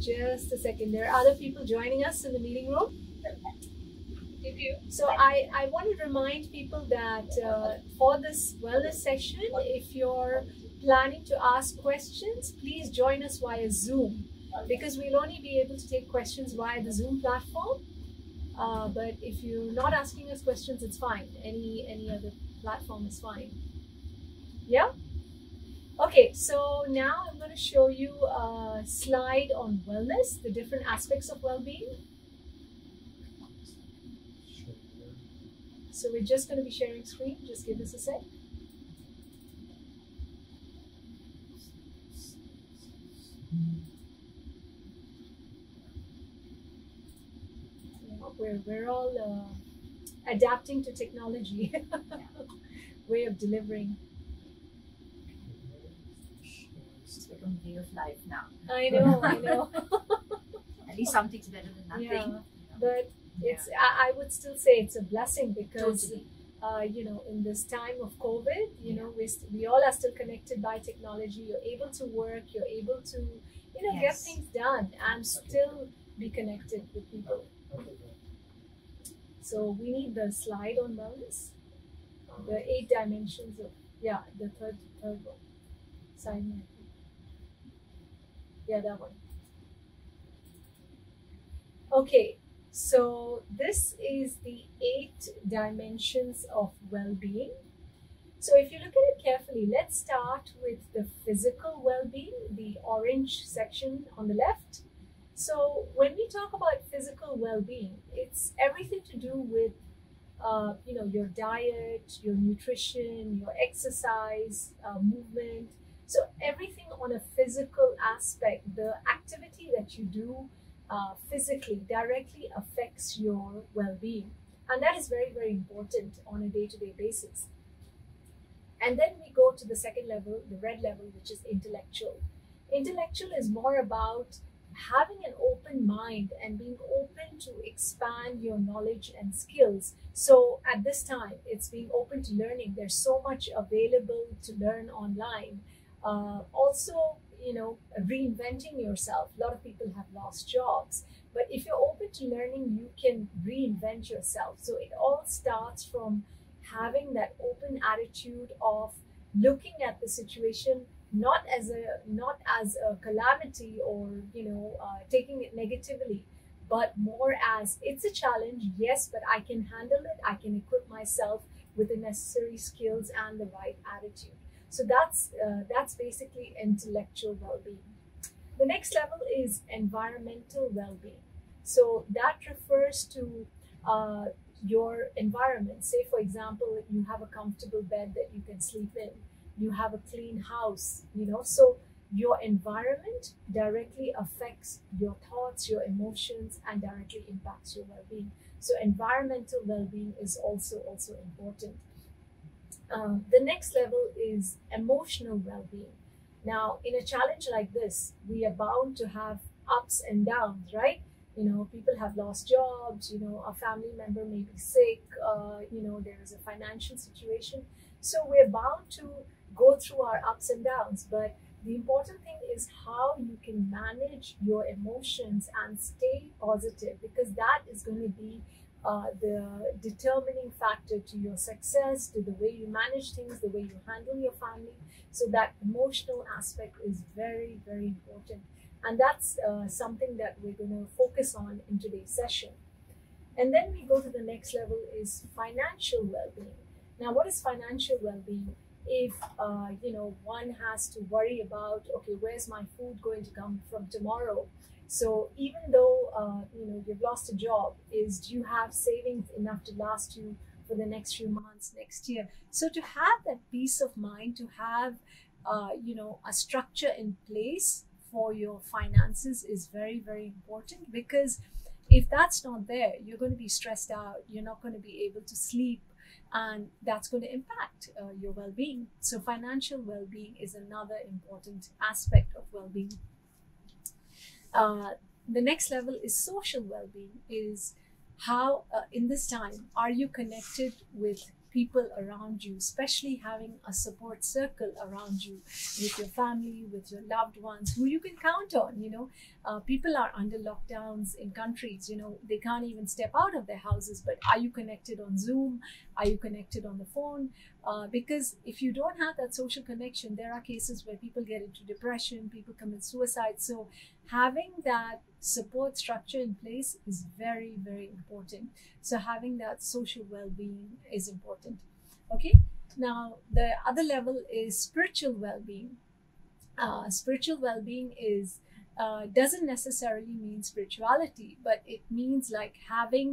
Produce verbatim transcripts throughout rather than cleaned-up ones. Just a second. There are other people joining us in the meeting room. So I, I want to remind people that uh, for this wellness session, if you're planning to ask questions, please join us via Zoom, because we'll only be able to take questions via the Zoom platform. Uh, but if you're not asking us questions, it's fine. Any, any other platform is fine. Yeah? Okay, so now I'm going to show you a slide on wellness, the different aspects of well-being. So we're just going to be sharing screen. Just give us a sec. We're, we're all uh, adapting to technology, way of delivering. It's become a way of life now. I know, I know. At least something's better than nothing. Yeah, you know? But it's, yeah. I, I would still say it's a blessing, because, totally. uh, you know, in this time of COVID, you yeah. know, we, we all are still connected by technology. You're able to work, you're able to, you know, yes. get things done and still be connected with people. So we need the slide on wellness, the eight dimensions of, yeah, the third, third one, side one. Yeah, that one. Okay, so this is the eight dimensions of well-being. So if you look at it carefully, let's start with the physical well-being, the orange section on the left. So when we talk about physical well-being, it's everything to do with, uh, you know, your diet, your nutrition, your exercise, uh, movement. So everything on a physical aspect, the activity that you do uh, physically directly affects your well-being. And that is very, very important on a day-to-day basis. And then we go to the second level, the red level, which is intellectual. Intellectual is more about having an open mind and being open to expand your knowledge and skills. So at this time, it's being open to learning. There's so much available to learn online. Uh, also, you know, reinventing yourself. A lot of people have lost jobs, but if you're open to learning, you can reinvent yourself. So it all starts from having that open attitude of looking at the situation not as a not as a calamity, or you know uh, taking it negatively, but more as it's a challenge, yes, but I can handle it. I can equip myself with the necessary skills and the right attitude. So that's uh, that's basically intellectual well-being. The next level is environmental well-being. So that refers to uh, your environment. Say, for example, you have a comfortable bed that you can sleep in. You have a clean house, you know, so your environment directly affects your thoughts, your emotions, and directly impacts your well-being. So environmental well-being is also, also important. Um, the next level is emotional well-being. Now, in a challenge like this, we are bound to have ups and downs, right? You know, people have lost jobs, you know, a family member may be sick, uh, you know, there is a financial situation. So we're bound to go through our ups and downs, but the important thing is how you can manage your emotions and stay positive, because that is going to be uh, the determining factor to your success, to the way you manage things, the way you handle your family. So that emotional aspect is very, very important. And that's uh, something that we're going to focus on in today's session. And then we go to the next level is financial well-being. Now, what is financial well-being? If, uh, you know, one has to worry about, okay, where's my food going to come from tomorrow? So even though, uh, you know, you've lost a job, is do you have savings enough to last you for the next few months, next year? So to have that peace of mind, to have, uh, you know, a structure in place for your finances is very, very important, because if that's not there, you're going to be stressed out. You're not going to be able to sleep. And that's going to impact uh, your well-being. So financial well-being is another important aspect of well-being. Uh, the next level is social well-being, is how uh, in this time, are you connected with people around you, especially having a support circle around you with your family, with your loved ones who you can count on. You know, uh, people are under lockdowns in countries, you know, they can't even step out of their houses, but are you connected on Zoom? Are you connected on the phone? Uh, because if you don't have that social connection, there are cases where people get into depression, people commit suicide. So having that support structure in place is very, very important. So having that social well-being is important. Okay, now the other level is spiritual well-being. Uh, spiritual well-being is uh, doesn't necessarily mean spirituality, but it means like having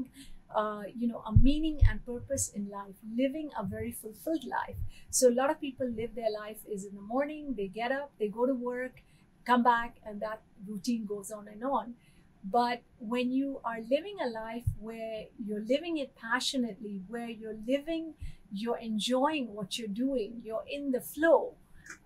Uh, you know, a meaning and purpose in life, living a very fulfilled life. So a lot of people live their life is in the morning, they get up, they go to work, come back, and that routine goes on and on. But when you are living a life where you're living it passionately, where you're living, you're enjoying what you're doing, you're in the flow,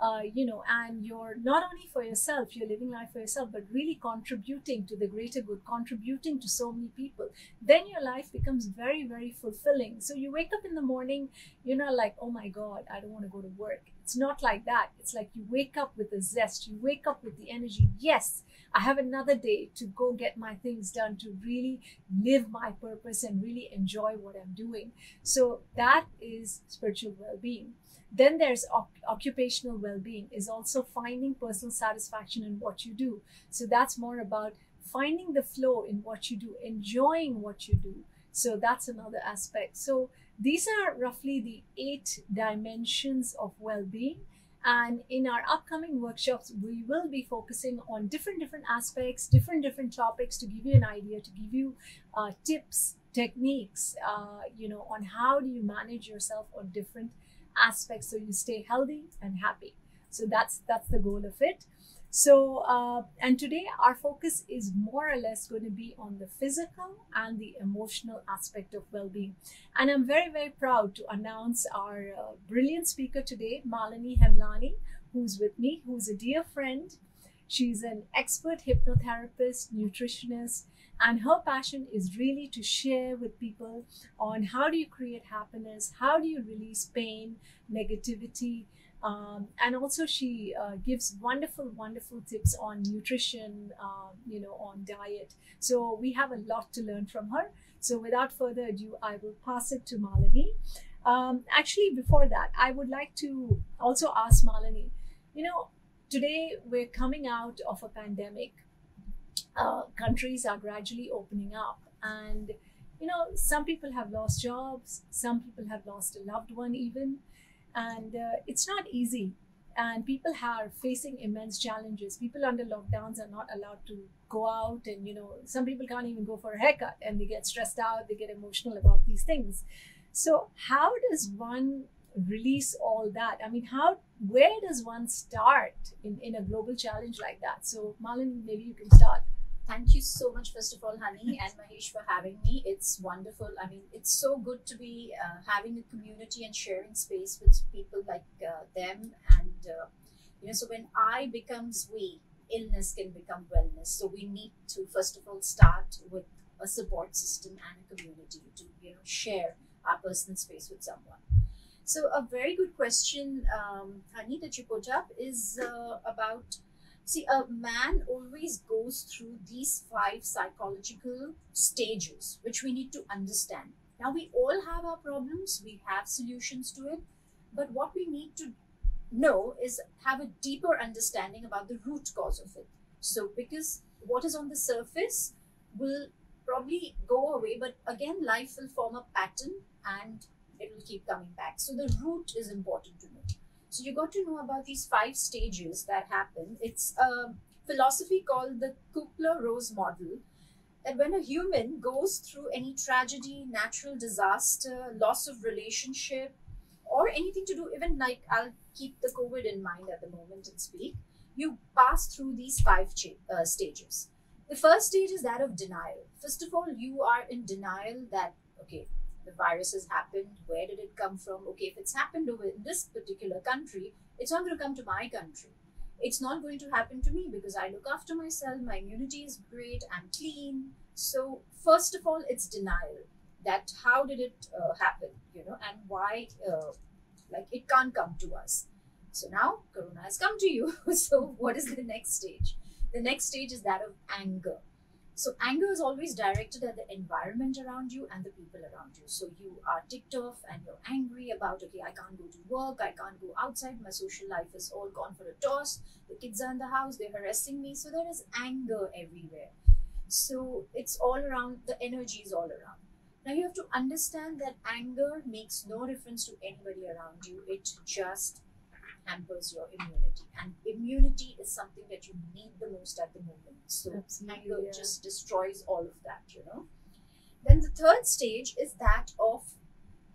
Uh, you know, and you're not only for yourself, you're living life for yourself, but really contributing to the greater good, contributing to so many people, then your life becomes very, very fulfilling. So you wake up in the morning, you're not like, oh my God, I don't want to go to work. It's not like that. It's like you wake up with a zest, you wake up with the energy. Yes, I have another day to go get my things done, to really live my purpose and really enjoy what I'm doing. So that is spiritual well-being. Then there's occupational well-being, is also finding personal satisfaction in what you do. So that's more about finding the flow in what you do, enjoying what you do. So that's another aspect. So these are roughly the eight dimensions of well-being. And in our upcoming workshops, we will be focusing on different, different aspects, different, different topics to give you an idea, to give you uh, tips, techniques, uh, you know, on how do you manage yourself on different aspects so you stay healthy and happy. So that's that's the goal of it. So uh, and today our focus is more or less going to be on the physical and the emotional aspect of well-being. And I'm very, very proud to announce our uh, brilliant speaker today, Malini Hemlani, who's with me, who's a dear friend. She's an expert hypnotherapist, nutritionist, and her passion is really to share with people on how do you create happiness, how do you release pain, negativity, um, and also she uh, gives wonderful, wonderful tips on nutrition, um, you know, on diet. So we have a lot to learn from her. So without further ado, I will pass it to Malini. Um, actually, before that, I would like to also ask Malini, you know, today we're coming out of a pandemic. Uh, countries are gradually opening up, and you know, some people have lost jobs, some people have lost a loved one even, and uh, it's not easy, and people are facing immense challenges. People under lockdowns are not allowed to go out, and you know, some people can't even go for a haircut, and they get stressed out, they get emotional about these things. So how does one release all that? I mean, how, where does one start in, in a global challenge like that? So Malini, maybe you can start. Thank you so much, first of all, Honey and Mahesh, for having me. It's wonderful. I mean, it's so good to be uh, having a community and sharing space with people like uh, them. And, uh, you know, so when I becomes we, illness can become wellness. So we need to, first of all, start with a support system and a community to, you know, share our personal space with someone. So a very good question, um, Honey, that you put up is uh, about... See, a man always goes through these five psychological stages, which we need to understand. Now, we all have our problems, we have solutions to it, but what we need to know is have a deeper understanding about the root cause of it. So, because what is on the surface will probably go away, but again, life will form a pattern and it will keep coming back. So, the root is important to know. So you got to know about these five stages that happen. It's a philosophy called the Kübler-Ross model, that when a human goes through any tragedy, natural disaster, loss of relationship, or anything to do, even like I'll keep the COVID in mind at the moment and speak, you pass through these five uh, stages. The first stage is that of denial. First of all, you are in denial that, okay, the virus has happened, where did it come from? Okay, if it's happened over in this particular country, it's not going to come to my country. It's not going to happen to me because I look after myself, my immunity is great, I'm clean. So first of all, it's denial. that how did it uh, happen, you know, and why, uh, like, it can't come to us. So now Corona has come to you. So what is the next stage? The next stage is that of anger. So anger is always directed at the environment around you and the people around you. So you are ticked off and you're angry about, okay, I can't go to work, I can't go outside, my social life is all gone for a toss, the kids are in the house, they're harassing me. So there is anger everywhere. So it's all around, the energy is all around. Now you have to understand that anger makes no difference to anybody around you. It just hampers your immunity, and immunity is something that you need the most at the moment. So absolutely, anger yeah. just destroys all of that, you know. Then the third stage is that of,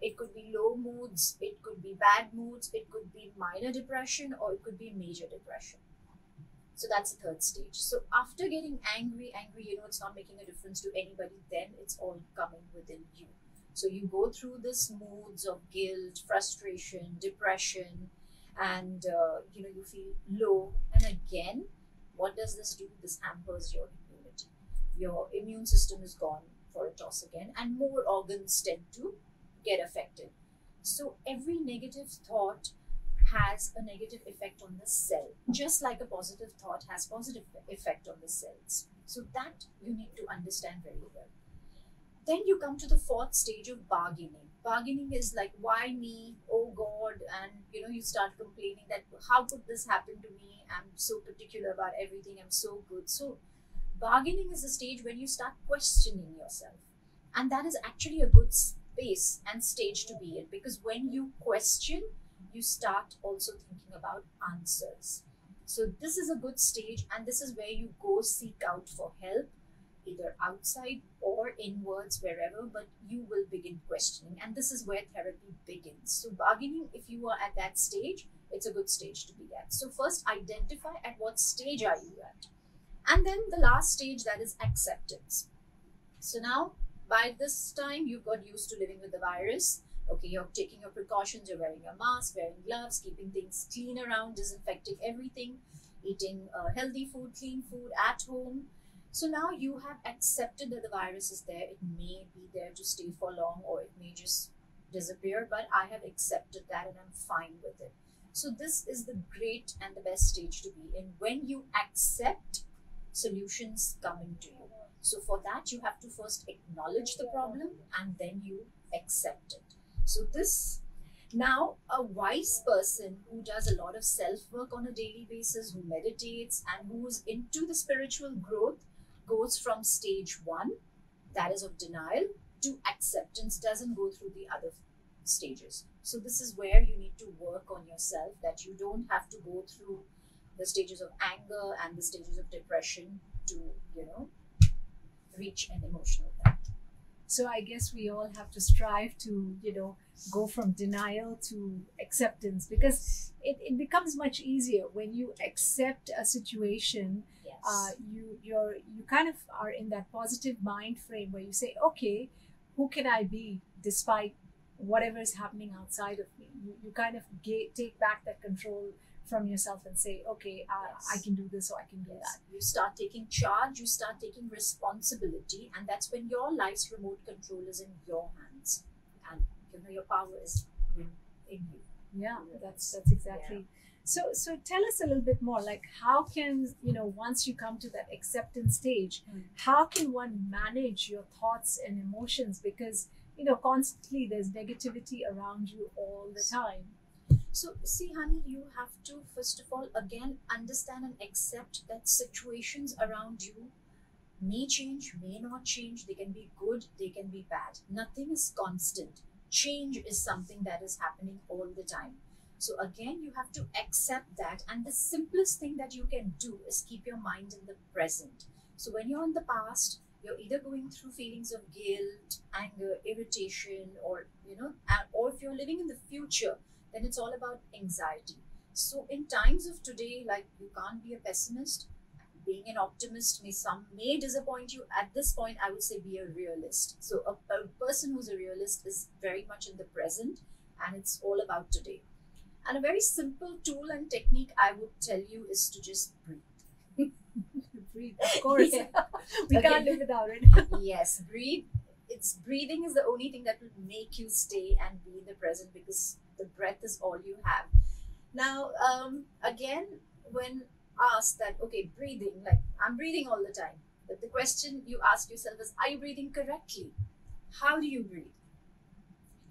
it could be low moods, it could be bad moods, it could be minor depression, or it could be major depression. So that's the third stage. So after getting angry, angry, you know, it's not making a difference to anybody, then it's all coming within you. So you go through this moods of guilt, frustration, depression, and uh, you know, you feel low. And again, what does this do? This hampers your immunity. Your immune system is gone for a toss again, and more organs tend to get affected. So every negative thought has a negative effect on the cell, just like a positive thought has positive effect on the cells. So that you need to understand very well. Then you come to the fourth stage of bargaining. Bargaining is like, why me? Oh God. And you know, you start complaining that how could this happen to me? I'm so particular about everything. I'm so good. So bargaining is the stage when you start questioning yourself. And that is actually a good space and stage to be in, because when you question, you start also thinking about answers. So this is a good stage, and this is where you go seek out for help, either outside or inwards, wherever, but you will begin questioning, and this is where therapy begins. So bargaining, if you are at that stage, it's a good stage to be at. So first identify at what stage are you at, and then the last stage, that is acceptance. So now by this time you've got used to living with the virus. Okay, you're taking your precautions, you're wearing your mask, wearing gloves, keeping things clean around, disinfecting everything, eating uh, healthy food, clean food at home. So now you have accepted that the virus is there. It may be there to stay for long, or it may just disappear, but I have accepted that and I'm fine with it. So this is the great and the best stage to be in. When you accept, solutions come into you. So for that, you have to first acknowledge the problem and then you accept it. So this, now a wise person who does a lot of self-work on a daily basis, who meditates and who is into the spiritual growth, goes from stage one, that is of denial, to acceptance, doesn't go through the other stages. So this is where you need to work on yourself, that you don't have to go through the stages of anger and the stages of depression to, you know, reach an emotional depth. So I guess we all have to strive to, you know, go from denial to acceptance, because it, it becomes much easier when you accept a situation. Yes. Uh, you you're you kind of are in that positive mind frame where you say, okay, who can I be despite whatever is happening outside of me? You, you kind of get, take back that control from yourself and say, okay, uh, yes, I can do this or I can do yes. that. You start taking charge, you start taking responsibility, and that's when your life's remote control is in your hands, and you know, your power is in, in you. Yeah, yes. that's that's exactly. Yeah. So, so tell us a little bit more, like how can, you know, once you come to that acceptance stage, mm-hmm. how can one manage your thoughts and emotions? Because, you know, constantly there's negativity around you all the time. So see, honey, you have to, first of all, again, understand and accept that situations around you may change, may not change. They can be good, they can be bad. Nothing is constant. Change is something that is happening all the time. So again, you have to accept that. And the simplest thing that you can do is keep your mind in the present. So when you're in the past, you're either going through feelings of guilt, anger, irritation, or, you know, or if you're living in the future, then it's all about anxiety. So in times of today, like, you can't be a pessimist. Being an optimist may some may disappoint you. At this point, I would say be a realist. So a, a person who's a realist is very much in the present, and it's all about today. And a very simple tool and technique I would tell you is to just breathe. Breathe, of course. Yeah. We okay. can't live without it. Yes, breathe. it's breathing is the only thing that will make you stay and be in the present, because the breath is all you have. Now, um, again, when asked that, okay, breathing, like I'm breathing all the time, but the question you ask yourself is, are you breathing correctly? How do you breathe?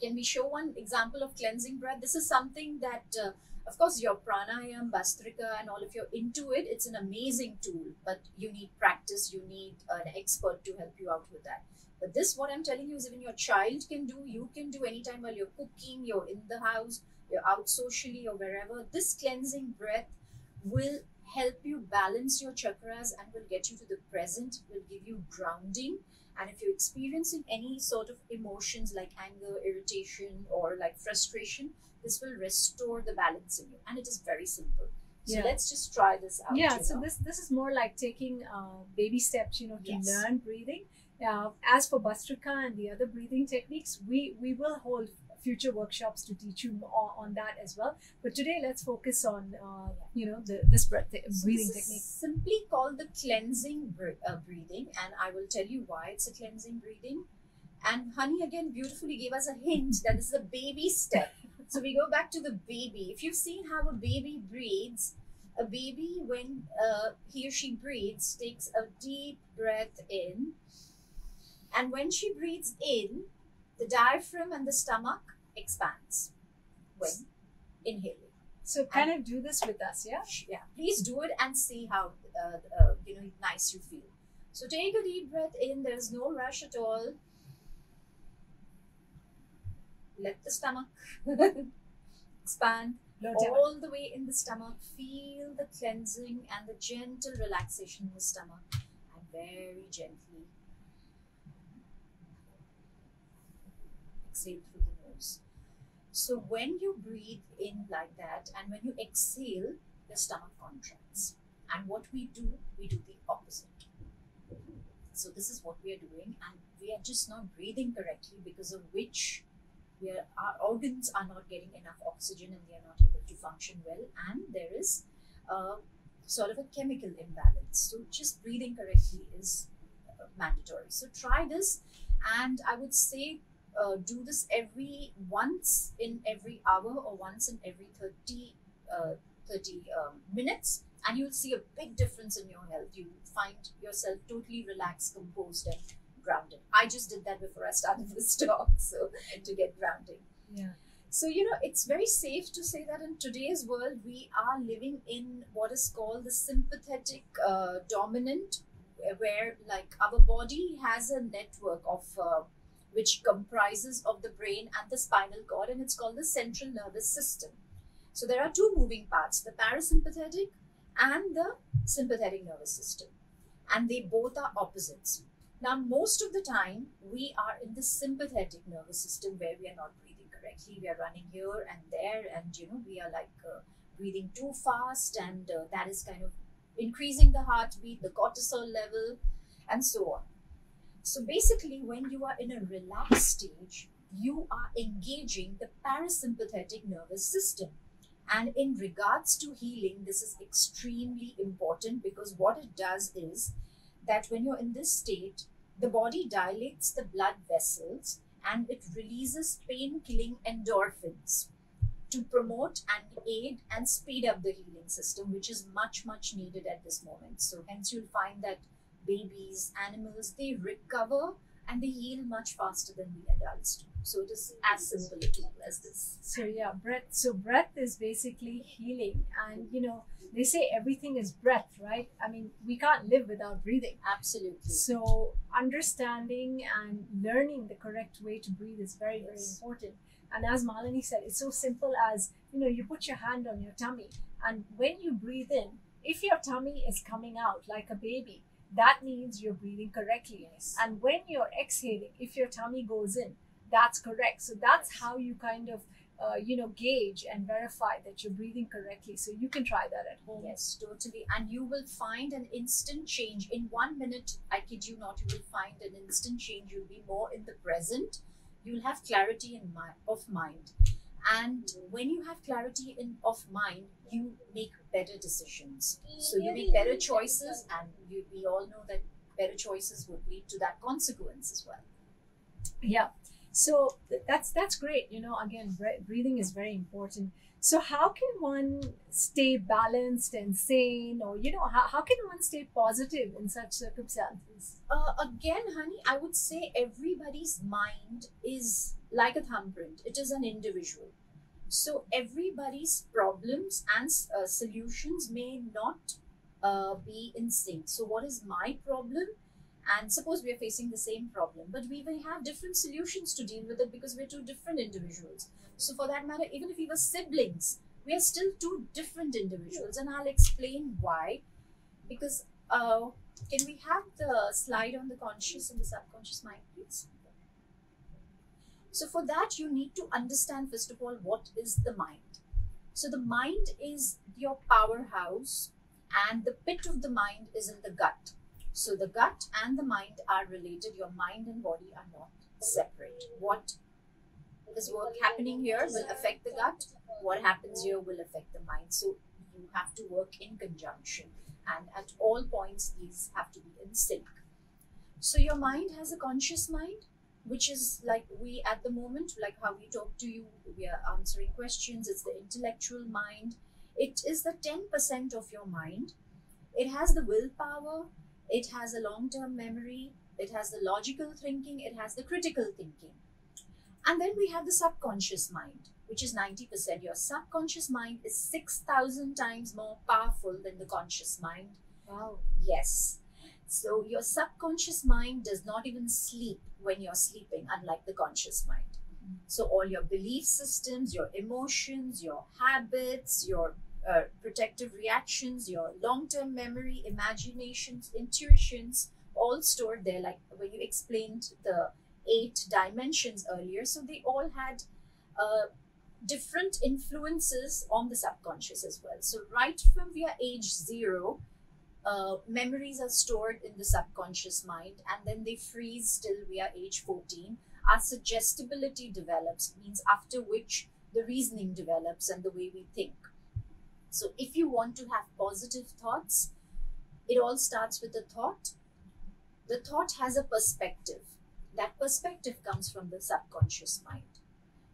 Can we show one example of cleansing breath? This is something that, uh, of course, your pranayam, Bhastrika, and all if you're into it, it's an amazing tool, but you need practice, you need an expert to help you out with that. But this, what I'm telling you is even your child can do, you can do anytime while you're cooking, you're in the house, you're out socially or wherever. This cleansing breath will help you balance your chakras and will get you to the present, will give you grounding. And if you're experiencing any sort of emotions like anger, irritation, or like frustration, this will restore the balance in you. And it is very simple. So yeah. Let's just try this out. Yeah, so know. this this is more like taking uh, baby steps, you know, to yes. learn breathing. Uh, as for Bhastrika and the other breathing techniques, we, we will hold future workshops to teach you more on that as well. But today, let's focus on, uh, you know, the, this breath, the breathing so this technique. Is simply called the cleansing uh, breathing, and I will tell you why it's a cleansing breathing. And Honey, again, beautifully gave us a hint that this is a baby step. So we go back to the baby. If you've seen how a baby breathes, a baby, when uh, he or she breathes, takes a deep breath in. And when she breathes in, the diaphragm and the stomach expands when inhaling. So kind and of do this with us, yeah? Yeah, please do it and see how uh, uh, you know nice you feel. So take a deep breath in, there's no rush at all. Let the stomach expand no all the way in the stomach. Feel the cleansing and the gentle relaxation in the stomach, and very gently exhale through the nose. So when you breathe in like that, and when you exhale, the stomach contracts. And what we do, we do the opposite. So this is what we are doing, and we are just not breathing correctly, because of which we are, our organs are not getting enough oxygen and they are not able to function well, and there is a, sort of a chemical imbalance. So just breathing correctly is mandatory. So try this, and I would say, Uh, do this every once in every hour or once in every thirty, uh, thirty um, minutes, and you'll see a big difference in your health. You find yourself totally relaxed, composed, and grounded. I just did that before I started this talk, so to get grounding. Yeah. So, you know, it's very safe to say that in today's world, we are living in what is called the sympathetic uh, dominant, where like our body has a network of uh, which comprises of the brain and the spinal cord, and it's called the central nervous system. So there are two moving parts, the parasympathetic and the sympathetic nervous system, and they both are opposites. Now, most of the time, we are in the sympathetic nervous system where we are not breathing correctly. We are running here and there, and you know, we are like uh, breathing too fast, and uh, that is kind of increasing the heartbeat, the cortisol level, and so on. So basically, when you are in a relaxed stage, you are engaging the parasympathetic nervous system. And in regards to healing, this is extremely important, because what it does is that when you're in this state, the body dilates the blood vessels and it releases pain-killing endorphins to promote and aid and speed up the healing system, which is much, much needed at this moment. So hence you'll find that babies, animals, they recover and they heal much faster than we adults do. So it is as simple as this. So yeah, breath. So breath is basically healing, and you know, they say everything is breath, right? I mean, we can't live without breathing. Absolutely. So understanding and learning the correct way to breathe is very, yes. very important. And as Malini said, it's so simple as, you know, you put your hand on your tummy, and when you breathe in, if your tummy is coming out like a baby, that means you're breathing correctly. Yes. And when you're exhaling, if your tummy goes in, that's correct. So that's yes. how you kind of, uh, you know, gauge and verify that you're breathing correctly. So you can try that at home. Yes, totally. And you will find an instant change. In one minute, I kid you not, you will find an instant change. You'll be more in the present. You'll have clarity in mind, of mind. And when you have clarity in of mind, you make better decisions. So you make better choices, and you, we all know that better choices would lead to that consequence as well. Yeah. So that's that's great. You know, again, breathing is very important. So how can one stay balanced and sane, or, you know, how, how can one stay positive in such circumstances? Uh, again, honey, I would say everybody's mind is like a thumbprint. It is an individual. So everybody's problems and uh, solutions may not uh, be in sync. So what is my problem? And suppose we are facing the same problem, but we will have different solutions to deal with it because we're two different individuals. So for that matter, even if we were siblings, we are still two different individuals. And I'll explain why. Because uh, can we have the slide on the conscious and the subconscious mind, please? So for that, you need to understand, first of all, what is the mind? So the mind is your powerhouse, and the pit of the mind is in the gut. So the gut and the mind are related. Your mind and body are not separate. What is work happening here will affect the gut. What happens here will affect the mind. So you have to work in conjunction. And at all points, these have to be in sync. So your mind has a conscious mind, which is like we at the moment, like how we talk to you, we are answering questions. It's the intellectual mind. It is the ten percent of your mind. It has the willpower. It has a long-term memory, it has the logical thinking, it has the critical thinking. And then we have the subconscious mind, which is ninety percent. Your subconscious mind is six thousand times more powerful than the conscious mind. Wow. Yes. So your subconscious mind does not even sleep when you're sleeping, unlike the conscious mind. Mm-hmm. So all your belief systems, your emotions, your habits, your Uh, protective reactions, your long-term memory, imaginations, intuitions, all stored there, like when you explained the eight dimensions earlier. So they all had uh, different influences on the subconscious as well. So right from we are age zero, uh, memories are stored in the subconscious mind, and then they freeze till we are age fourteen. Our suggestibility develops, means after which the reasoning develops and the way we think. So if you want to have positive thoughts, it all starts with a thought. The thought has a perspective. That perspective comes from the subconscious mind.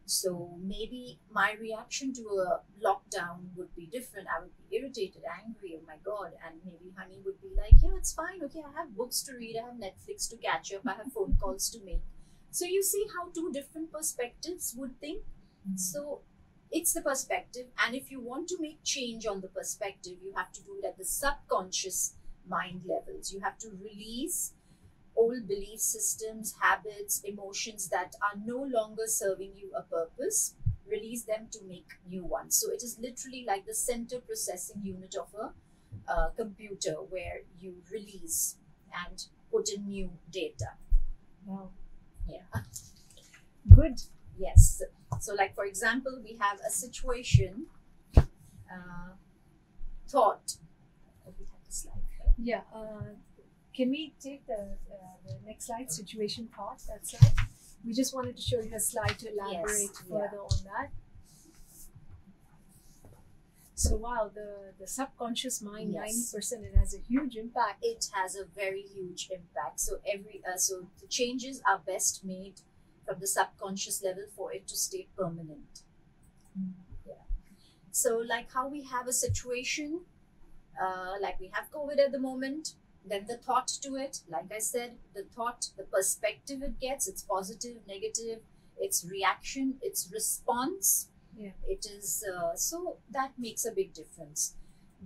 So maybe my reaction to a lockdown would be different. I would be irritated, angry, oh my God. And maybe honey would be like, yeah, it's fine. Okay, I have books to read. I have Netflix to catch up. I have phone calls to make. So you see how two different perspectives would think. Mm-hmm. So it's the perspective, and if you want to make change on the perspective, you have to do it at the subconscious mind levels. You have to release old belief systems, habits, emotions that are no longer serving you a purpose. Release them to make new ones. So it is literally like the center processing unit of a uh, computer, where you release and put in new data. Wow. Yeah. Good. Yes. So like, for example, we have a situation, uh, thought. Oh, we have the slide, right? Yeah. Uh, can we take the, uh, the next slide, situation thought, that's right. We just wanted to show you a slide to elaborate yes, further yeah. on that. So wow, the, the subconscious mind, yes. ninety percent, it has a huge impact. It has a very huge impact. So every, uh, so the changes are best made from the subconscious level for it to stay permanent. Mm. Yeah. So like how we have a situation, uh, like we have COVID at the moment, then the thought to it, like I said, the thought, the perspective it gets, it's positive, negative, it's reaction, it's response. Yeah. It is, uh, so that makes a big difference.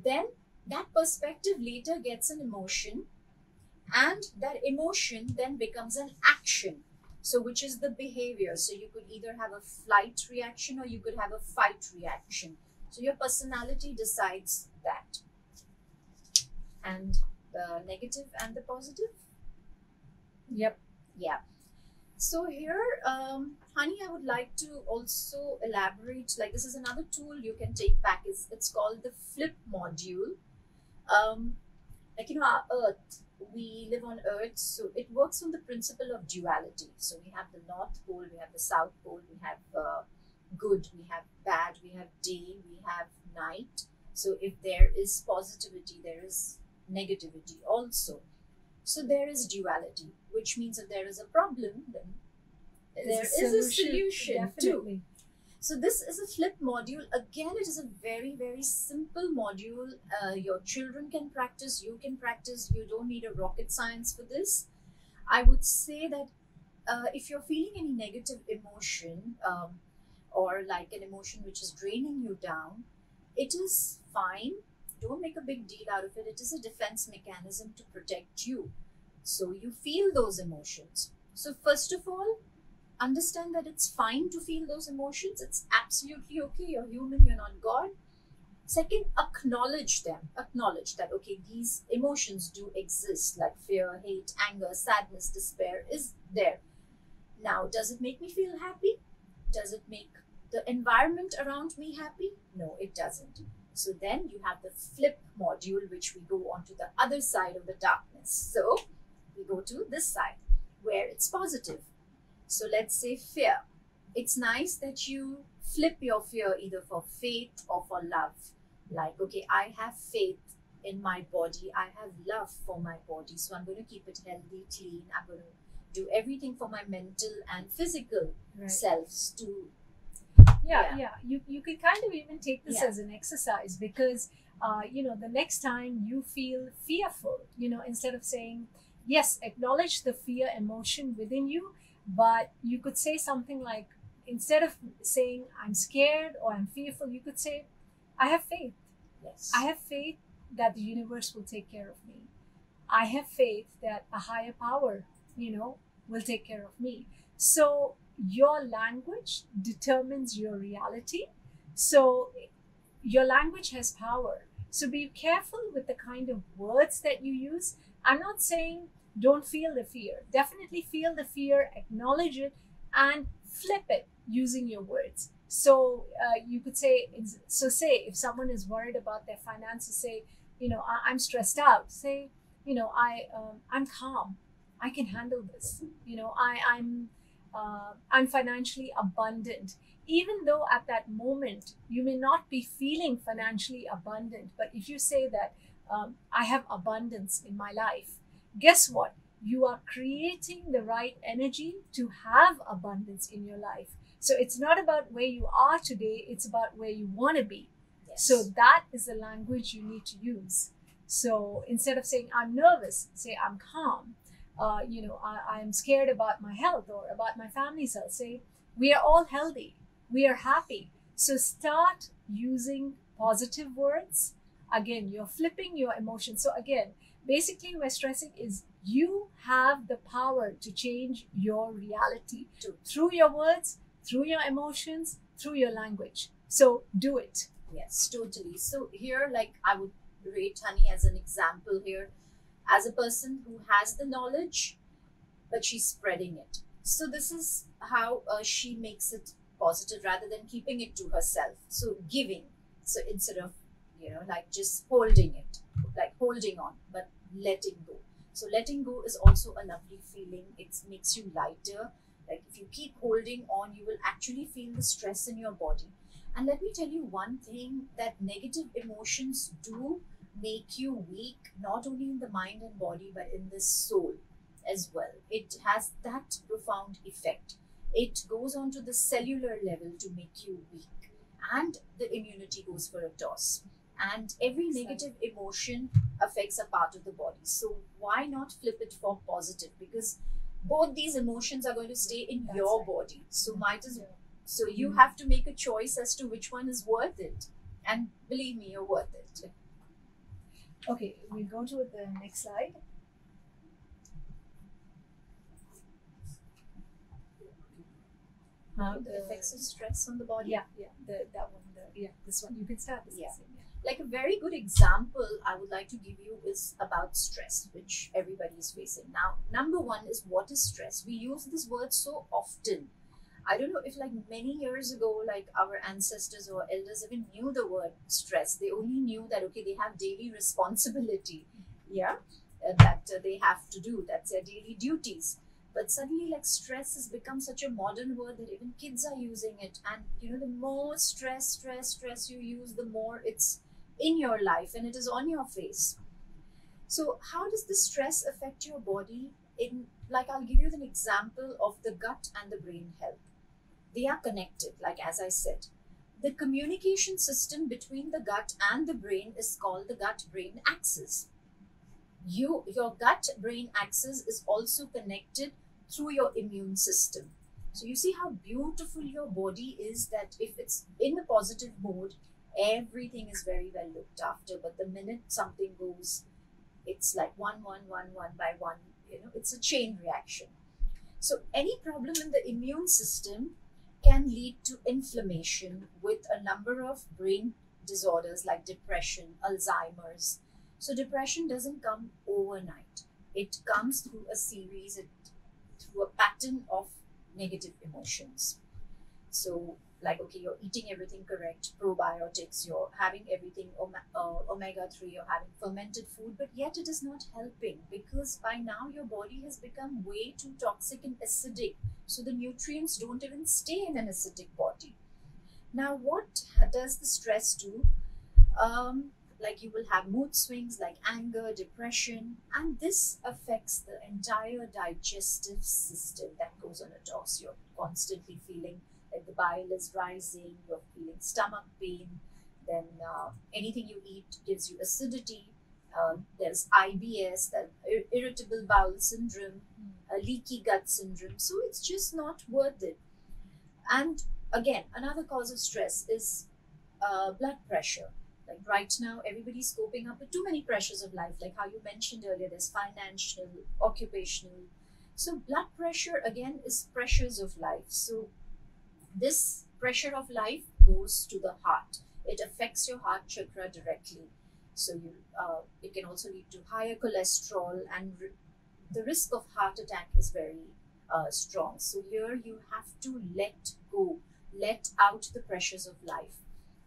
Then that perspective later gets an emotion, and that emotion then becomes an action. So which is the behavior. So you could either have a flight reaction or you could have a fight reaction. So your personality decides that. And the negative and the positive? Yep. Yeah. So here, um, honey, I would like to also elaborate, like this is another tool you can take back. It's, it's called the flip module. Um, like, you know, our Earth. We live on Earth, so it works on the principle of duality. So we have the North Pole, we have the South Pole, we have uh, good, we have bad, we have day, we have night. So if there is positivity, there is negativity also. So there is duality, which means if there is a problem, then there is a solution too. So this is a flip module. Again, it is a very, very simple module. Uh, your children can practice, you can practice. You don't need a rocket science for this. I would say that uh, if you're feeling any negative emotion um, or like an emotion which is draining you down, it is fine. Don't make a big deal out of it. It is a defense mechanism to protect you. So you feel those emotions. So first of all, understand that it's fine to feel those emotions. It's absolutely okay. You're human, you're not God. Second, acknowledge them. Acknowledge that, okay, these emotions do exist, like fear, hate, anger, sadness, despair is there. Now, does it make me feel happy? Does it make the environment around me happy? No, it doesn't. So then you have the flip module, which we go on to the other side of the darkness. So we go to this side where it's positive. So let's say fear. It's nice that you flip your fear either for faith or for love. Like, okay, I have faith in my body. I have love for my body. So I'm going to keep it healthy, clean. I'm going to do everything for my mental and physical right. selves to... Yeah, yeah, yeah. You, you can kind of even take this yeah. as an exercise because, uh, you know, the next time you feel fearful, you know, instead of saying, yes, acknowledge the fear emotion within you, but you could say something like, instead of saying I'm scared or I'm fearful, you could say, I have faith. Yes. I have faith that the universe will take care of me. I have faith that a higher power, you know, will take care of me. So your language determines your reality. So your language has power. So be careful with the kind of words that you use. I'm not saying don't feel the fear. Definitely feel the fear, acknowledge it, and flip it using your words. So uh, you could say, so say if someone is worried about their finances, say, you know, I I'm stressed out. Say, you know, I, um, I'm calm. I can handle this. You know, I, I'm, uh, I'm financially abundant. Even though at that moment, you may not be feeling financially abundant, but if you say that, um, I have abundance in my life, guess what? You are creating the right energy to have abundance in your life. So it's not about where you are today, it's about where you want to be. Yes. So that is the language you need to use. So instead of saying I'm nervous, say I'm calm. Uh, you know, I am scared about my health or about my family's health. Say we are all healthy, we are happy. So start using positive words. Again, you're flipping your emotions. So again, basically, we're stressing is you have the power to change your reality True. Through your words, through your emotions, through your language. So do it. Yes, totally. So here, like I would rate Honey as an example here, as a person who has the knowledge, but she's spreading it. So this is how uh, she makes it positive rather than keeping it to herself. So giving. So instead of, you know, like just holding it. Like holding on, but letting go. So letting go is also a lovely feeling. It makes you lighter. Like if you keep holding on, you will actually feel the stress in your body. And let me tell you one thing, that negative emotions do make you weak, not only in the mind and body, but in the soul as well. It has that profound effect. It goes on to the cellular level to make you weak. And the immunity goes for a toss. And every negative emotion affects a part of the body. So why not flip it for positive? Because both these emotions are going to stay in That's your right. body. So might as well. So you mm-hmm. have to make a choice as to which one is worth it. And believe me, you're worth it. Okay, we'll go to the next slide. How the, the effects of stress on the body. Yeah, yeah, the, that one. The, yeah, this one. You can start this. Yeah. Like a very good example I would like to give you is about stress, which everybody is facing. Now, number one is, what is stress? We use this word so often. I don't know if like many years ago, like our ancestors or elders even knew the word stress. They only knew that, okay, they have daily responsibility, yeah, uh, that uh, they have to do. That's their daily duties. But suddenly, like, stress has become such a modern word that even kids are using it. And, you know, the more stress, stress, stress you use, the more it's in your life and it is on your face. So how does the stress affect your body in, like I'll give you an example of the gut and the brain health. They are connected, like as I said. The communication system between the gut and the brain is called the gut-brain axis. You, your gut-brain axis is also connected through your immune system. So you see how beautiful your body is, that if it's in the positive mode, everything is very well looked after. But the minute something goes, it's like one, one, one, one by one, you know, it's a chain reaction. So any problem in the immune system can lead to inflammation with a number of brain disorders like depression, Alzheimer's. So depression doesn't come overnight. It comes through a series, it, through a pattern of negative emotions. So like, okay, you're eating everything correct, probiotics, you're having everything omega three, you're having fermented food, but yet it is not helping, because by now your body has become way too toxic and acidic. So the nutrients don't even stay in an acidic body. Now, what does the stress do? Um, like you will have mood swings like anger, depression, and this affects the entire digestive system that goes on a toss. You're constantly feeling like the bile is rising, you're feeling stomach pain, then uh, anything you eat gives you acidity. Uh, there's I B S, that ir irritable bowel syndrome, mm. a leaky gut syndrome. So it's just not worth it. And again, another cause of stress is uh, blood pressure. Like right now, everybody's coping up with too many pressures of life. Like how you mentioned earlier, there's financial, occupational. So blood pressure, again, is pressures of life. So this pressure of life goes to the heart. It affects your heart chakra directly. So you, uh, it can also lead to higher cholesterol, and the risk of heart attack is very uh, strong. So here you have to let go, let out the pressures of life.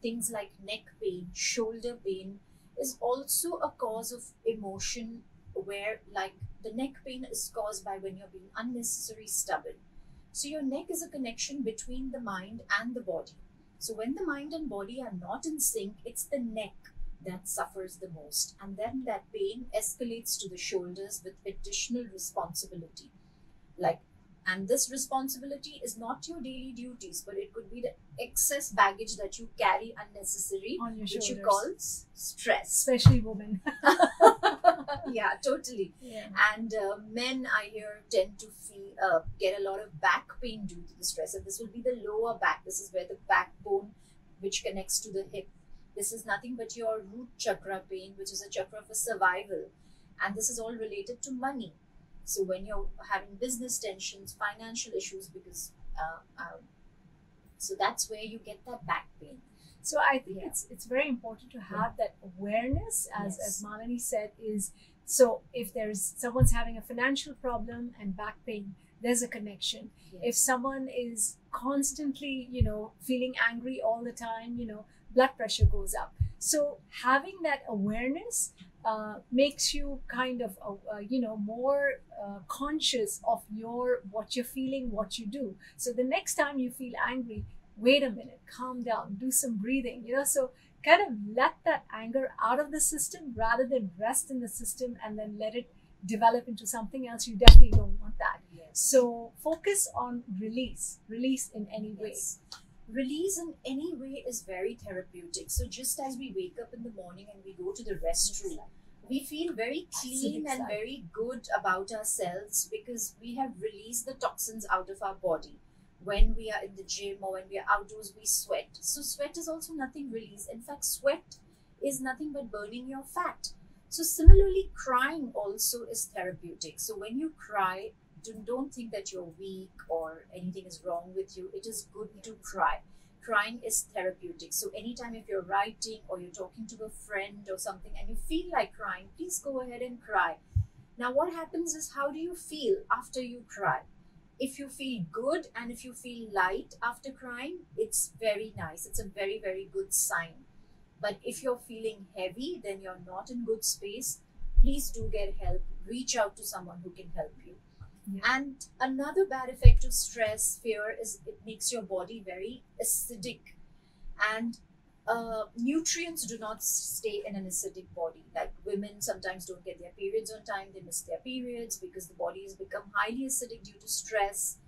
Things like neck pain, shoulder pain is also a cause of emotion, where like the neck pain is caused by when you're being unnecessarily stubborn. So your neck is a connection between the mind and the body. So when the mind and body are not in sync, it's the neck that suffers the most, and then that pain escalates to the shoulders with additional responsibility. Like, and this responsibility is not your daily duties, but it could be the excess baggage that you carry unnecessary on your which shoulders. You call stress, especially women. Yeah, totally. Yeah. And uh, men, I hear, tend to feel uh, get a lot of back pain due to the stress, and this will be the lower back. This is where the backbone, which connects to the hip. This is nothing but your root chakra pain, which is a chakra for survival. And this is all related to money. So when you're having business tensions, financial issues, because, uh, um, so that's where you get that back pain. So I think yeah. it's, it's very important to have yeah. that awareness, as, yes. as Malini said, is so if there's someone's having a financial problem and back pain, there's a connection. Yes. If someone is constantly, you know, feeling angry all the time, you know, blood pressure goes up. So having that awareness uh, makes you kind of, uh, you know, more uh, conscious of your, what you're feeling, what you do. So the next time you feel angry, wait a minute, calm down, do some breathing, you know, so kind of let that anger out of the system rather than rest in the system and then let it develop into something else. You definitely don't want that. Yes. So focus on release, release in any way. Yes. Release in any way is very therapeutic. So just as we wake up in the morning and we go to the restroom, we feel very clean Absolutely. And very good about ourselves because we have released the toxins out of our body. When we are in the gym or when we are outdoors, we sweat. So sweat is also nothing release. In fact, sweat is nothing but burning your fat. So similarly, crying also is therapeutic. So when you cry, don't think that you're weak or anything is wrong with you. It is good to cry. Crying is therapeutic. So anytime if you're writing or you're talking to a friend or something and you feel like crying, please go ahead and cry. Now what happens is, how do you feel after you cry? If you feel good and if you feel light after crying, it's very nice. It's a very, very good sign. But if you're feeling heavy, then you're not in good space. Please do get help. Reach out to someone who can help you. Yeah. And another bad effect of stress, fear, is it makes your body very acidic. And uh, nutrients do not stay in an acidic body. Like women sometimes don't get their periods on time, they miss their periods because the body has become highly acidic due to stress,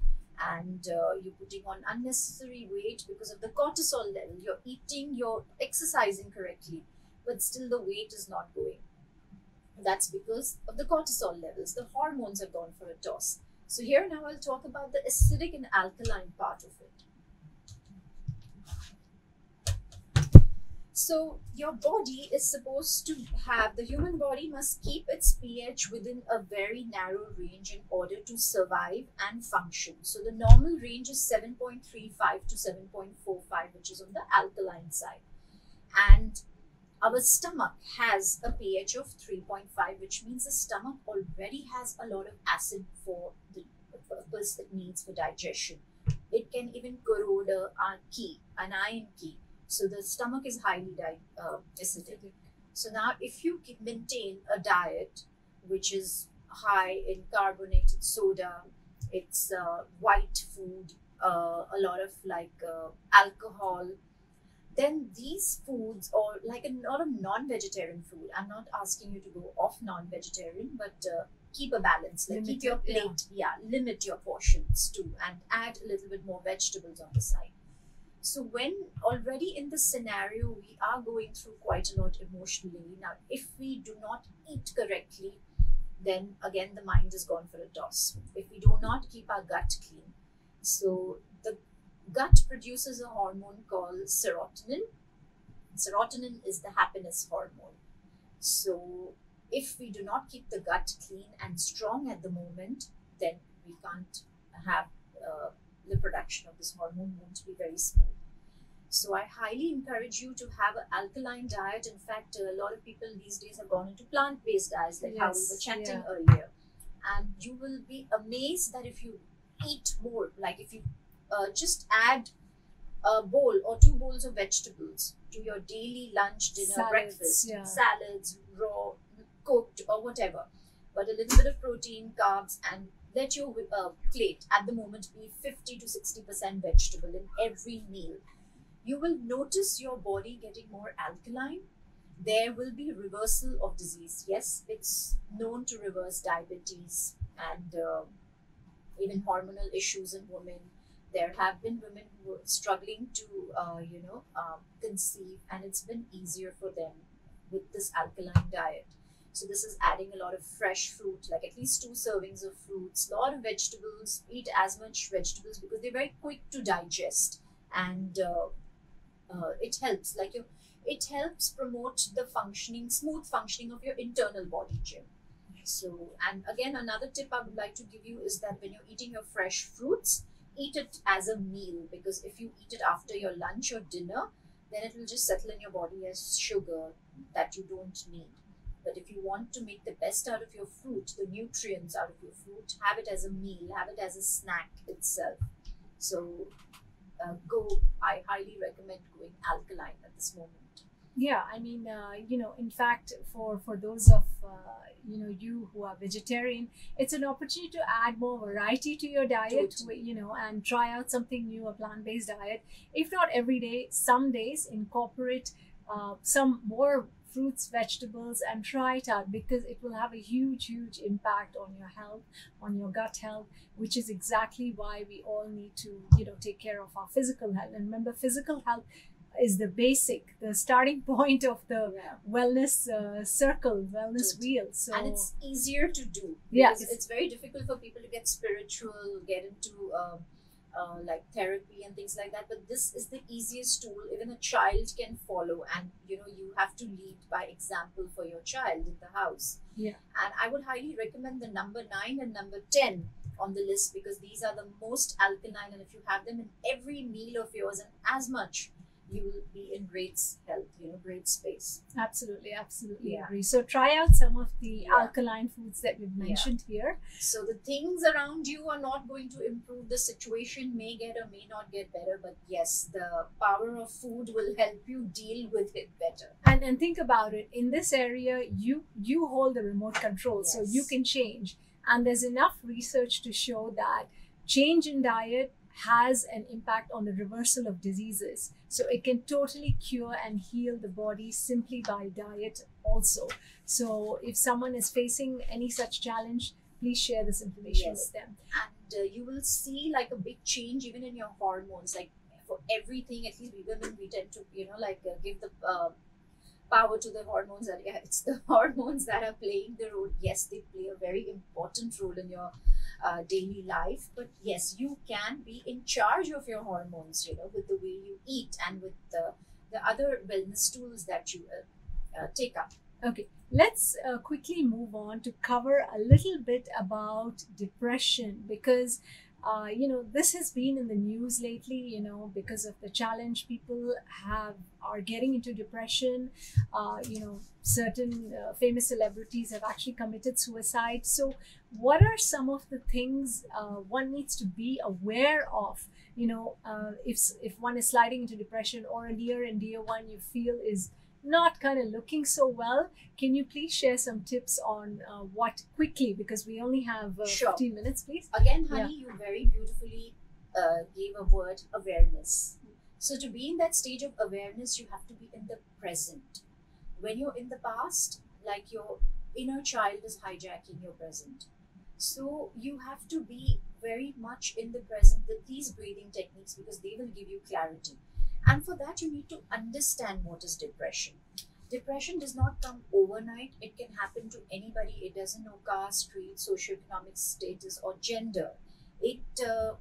and uh, you're putting on unnecessary weight because of the cortisol level. You're eating, you're exercising correctly, but still the weight is not going. That's because of the cortisol levels. The hormones have gone for a toss. So here now I'll talk about the acidic and alkaline part of it. So your body is supposed to have, the human body must keep its pH within a very narrow range in order to survive and function. So the normal range is seven point three five to seven point four five, which is on the alkaline side. And our stomach has a pH of three point five, which means the stomach already has a lot of acid for the purpose it needs for digestion. It can even corrode our key, an iron key. So the stomach is highly uh, acidic. So now if you maintain a diet which is high in carbonated soda, it's uh, white food, uh, a lot of like uh, alcohol, then these foods, or like a lot of non-vegetarian food, I'm not asking you to go off non-vegetarian, but uh, keep a balance, like limit keep your plate, yeah. yeah, limit your portions too, and add a little bit more vegetables on the side. So when already in the scenario, we are going through quite a lot emotionally. Now, if we do not eat correctly, then again, the mind is gone for a toss. If we do not keep our gut clean, so the gut produces a hormone called serotonin. Serotonin is the happiness hormone. So if we do not keep the gut clean and strong at the moment, then we can't have uh, the production of this hormone won't be very smooth. So I highly encourage you to have an alkaline diet. In fact, a lot of people these days have gone into plant-based diets, like yes, how we were chatting yeah. earlier. And you will be amazed that if you eat more, like if you Uh, just add a bowl or two bowls of vegetables to your daily lunch, dinner, salads, breakfast, yeah. salads, raw, cooked or whatever. But a little bit of protein, carbs, and let your uh, plate at the moment be fifty to sixty percent vegetable in every meal. You will notice your body getting more alkaline. There will be reversal of disease. Yes, it's known to reverse diabetes and uh, even hormonal issues in women. There have been women who were struggling to, uh, you know, um, conceive, and it's been easier for them with this alkaline diet. So this is adding a lot of fresh fruit, like at least two servings of fruits, a lot of vegetables, eat as much vegetables because they're very quick to digest, and uh, uh, it helps. Like your, it helps promote the functioning, smooth functioning of your internal body, Jim. So, and again, another tip I would like to give you is that when you're eating your fresh fruits, eat it as a meal, because if you eat it after your lunch or dinner, then it will just settle in your body as sugar that you don't need. But if you want to make the best out of your fruit, the nutrients out of your fruit, have it as a meal, have it as a snack itself. So uh, go, I highly recommend going alkaline at this moment. Yeah, I mean, uh, you know, in fact, for, for those of, uh, you know, you who are vegetarian, it's an opportunity to add more variety to your diet, totally. you know, and try out something new, a plant-based diet. If not every day, some days incorporate uh, some more fruits, vegetables, and try it out, because it will have a huge, huge impact on your health, on your gut health, which is exactly why we all need to, you know, take care of our physical health. And remember, physical health is the basic, the starting point of the yeah. wellness uh, circle, wellness Good. wheel. So, and it's easier to do. Yes, yeah. It's very difficult for people to get spiritual, get into uh, uh, like therapy and things like that. But this is the easiest tool even a child can follow. And you know, you have to lead by example for your child in the house. Yeah. And I would highly recommend the number nine and number ten on the list, because these are the most alkaline. And if you have them in every meal of yours and as much, you will be in great health, you know, great space. Absolutely, absolutely yeah. agree. So try out some of the yeah. alkaline foods that we've mentioned yeah. here. So the things around you are not going to improve. The situation may get or may not get better, but yes, the power of food will help you deal with it better. And and think about it. In this area, you you hold the remote control, yes. so you can change. And there's enough research to show that change in diet has an impact on the reversal of diseases. So it can totally cure and heal the body simply by diet also. So if someone is facing any such challenge, please share this information yes. with them. And uh, you will see like a big change even in your hormones, like for everything, at least we women, we tend to, you know, like uh, give the uh, power to the hormones. That yeah, it's the hormones that are playing the role. Yes, they play a very important role in your uh, daily life, but yes, you can be in charge of your hormones, you know, with the way you eat and with the, the other wellness tools that you uh, uh, take up. Okay, let's uh, quickly move on to cover a little bit about depression, because Uh, you know, this has been in the news lately, you know, because of the challenge people have are getting into depression. Uh, you know, certain uh, famous celebrities have actually committed suicide. So what are some of the things uh, one needs to be aware of, you know, uh, if, if one is sliding into depression, or a dear and dear one you feel is not kind of looking so well? Can you please share some tips on uh, what quickly, because we only have uh, sure. fifteen minutes, please. Again, Honey, yeah. you very beautifully uh, gave a word, awareness. Mm-hmm. So to be in that stage of awareness, you have to be in the present. When you're in the past, like your inner child is hijacking your present. So you have to be very much in the present with these breathing techniques, because they will give you clarity. And for that, you need to understand what is depression. Depression does not come overnight. It can happen to anybody. It doesn't know caste, creed, socioeconomic status, or gender. It uh,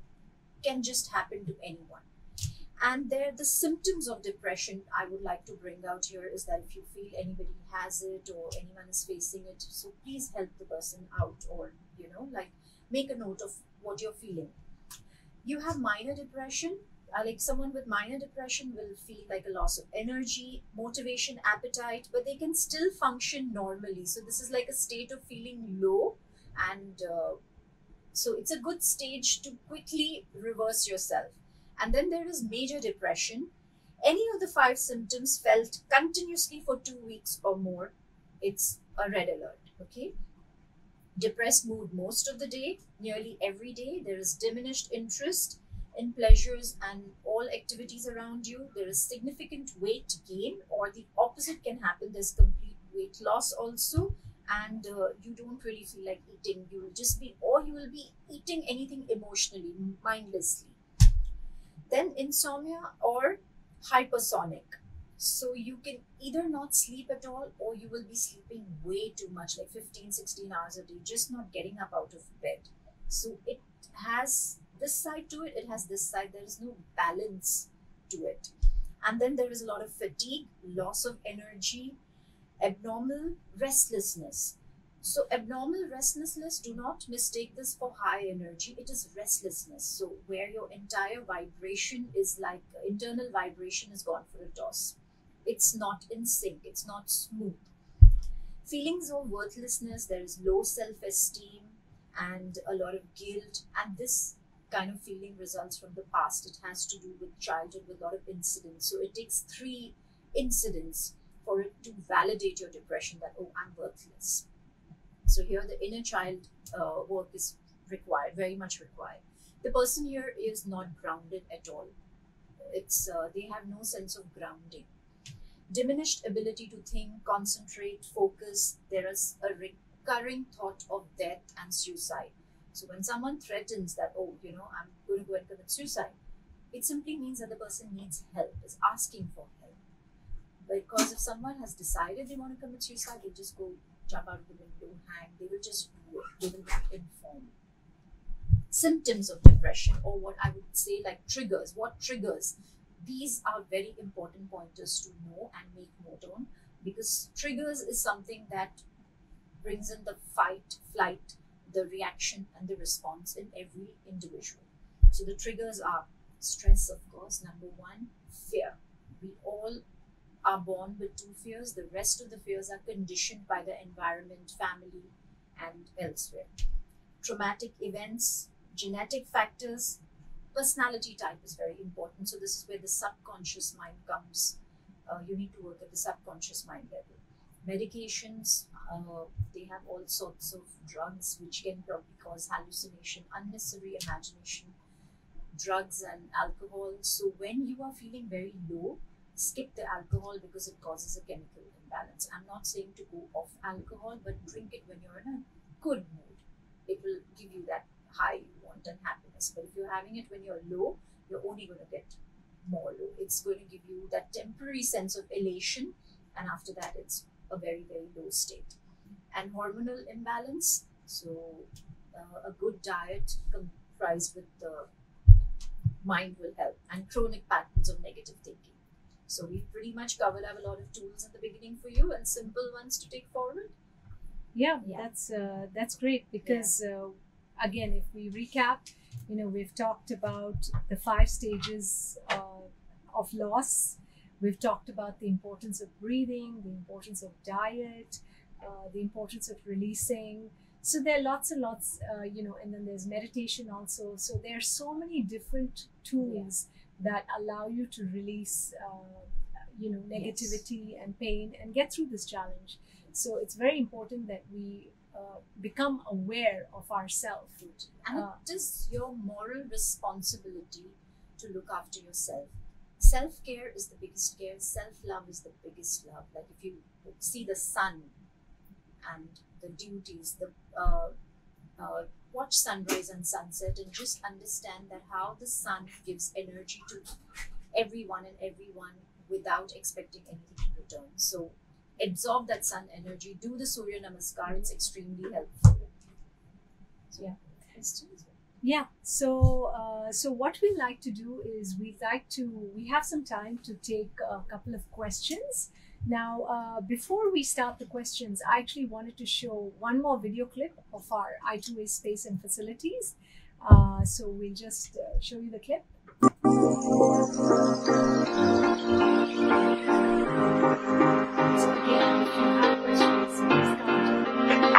can just happen to anyone. And there, the symptoms of depression I would like to bring out here is that if you feel anybody has it or anyone is facing it, so please help the person out, or, you know, like make a note of what you're feeling. You have minor depression. Uh, like someone with minor depression will feel like a loss of energy, motivation, appetite, but they can still function normally. So this is like a state of feeling low, and uh, so it's a good stage to quickly reverse yourself. And then there is major depression. Any of the five symptoms felt continuously for two weeks or more, it's a red alert. Okay. Depressed mood most of the day, nearly every day. There is diminished interest in pleasures and all activities around you. There is significant weight gain, or the opposite can happen. There's complete weight loss also, and uh, you don't really feel like eating. You will just be, or you will be eating anything emotionally, mindlessly. Then insomnia or hypersonic. So you can either not sleep at all, or you will be sleeping way too much, like fifteen, sixteen hours a day, just not getting up out of bed. So it has this side to it, it has this side. There is no balance to it. And then there is a lot of fatigue, loss of energy, abnormal restlessness. So abnormal restlessness, do not mistake this for high energy. It is restlessness. So where your entire vibration is like, internal vibration is gone for a toss. It's not in sync. It's not smooth. Feelings of worthlessness. There is low self-esteem and a lot of guilt, and this kind of feeling results from the past. It has to do with childhood, with a lot of incidents. So it takes three incidents for it to validate your depression that, oh, I'm worthless. So here the inner child uh, work is required, very much required. The person here is not grounded at all. It's uh, they have no sense of grounding. Diminished ability to think, concentrate, focus. There is a recurring thought of death and suicide. So when someone threatens that, oh, you know, I'm going to go and commit suicide, it simply means that the person needs help, is asking for help. Because if someone has decided they want to commit suicide, they'll just go jump out of the window, hang, they will just do it, they will not inform. Symptoms of depression, or what I would say like triggers, what triggers? These are very important pointers to know and make note on, because triggers is something that brings in the fight, flight, the reaction and the response in every individual. So the triggers are stress, of course, number one, fear. We all are born with two fears. The rest of the fears are conditioned by the environment, family, and elsewhere. Traumatic events, genetic factors, personality type is very important. So this is where the subconscious mind comes. Uh, you need to work at the subconscious mind level. Medications, uh, they have all sorts of drugs which can probably cause hallucination, unnecessary imagination, drugs and alcohol. So when you are feeling very low, skip the alcohol because it causes a chemical imbalance. I'm not saying to go off alcohol, but drink it when you're in a good mood. It will give you that high you want and happiness. But if you're having it when you're low, you're only going to get more low. It's going to give you that temporary sense of elation, and after that it's a very, very low state. And hormonal imbalance, so uh, a good diet comprised with the mind will help, and chronic patterns of negative thinking. So we've pretty much covered up a lot of tools in the beginning for you and simple ones to take forward. Yeah, yeah. that's uh, that's great because yeah. uh, again, if we recap, you know, we've talked about the five stages uh, of loss. We've talked about the importance of breathing, the importance of diet, uh, the importance of releasing. So there are lots and lots, uh, you know, and then there's meditation also. So there are so many different tools yeah. that allow you to release, uh, you know, negativity yes. and pain and get through this challenge. So it's very important that we Uh, become aware of ourselves. And uh, it is your moral responsibility to look after yourself. Self-care is the biggest care. Self-love is the biggest love. Like if you see the sun and the duties, the uh, uh, watch sunrise and sunset and just understand that how the sun gives energy to everyone and everyone without expecting anything in return. So absorb that sun energy, do the Surya Namaskar, it's extremely helpful. So, yeah. Yeah. So, uh, so what we like to do is we like to, we have some time to take a couple of questions. Now, uh, before we start the questions, I actually wanted to show one more video clip of our I two A space and facilities. Uh, so we'll just uh, show you the clip. So again, if you have questions, please contact. Yep,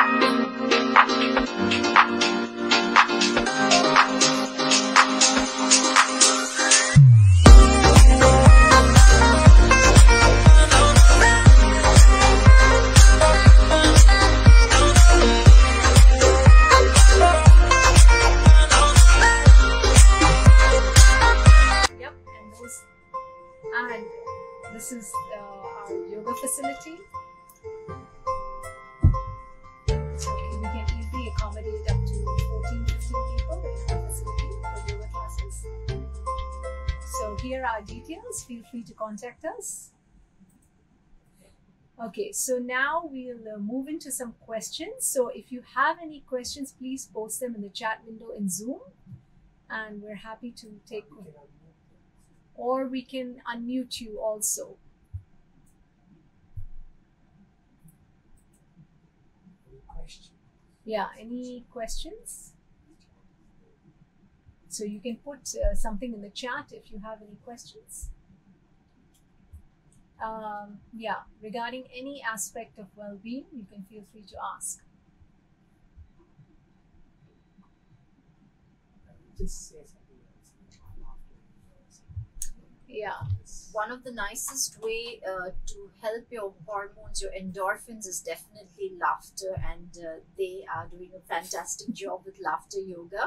and those, and this is uh, our yoga facility. So we can easily accommodate up to fourteen to fifteen people in the facility for yoga classes. So here are details. Feel free to contact us. Okay, so now we'll uh, move into some questions. So if you have any questions, please post them in the chat window in Zoom, and we're happy to take them. Or we can unmute you also. Yeah, any questions? So you can put uh, something in the chat if you have any questions. Um, yeah, regarding any aspect of well-being, you can feel free to ask. Just say something. Yeah, one of the nicest way uh, to help your hormones, your endorphins, is definitely laughter, and uh, they are doing a fantastic job with laughter yoga.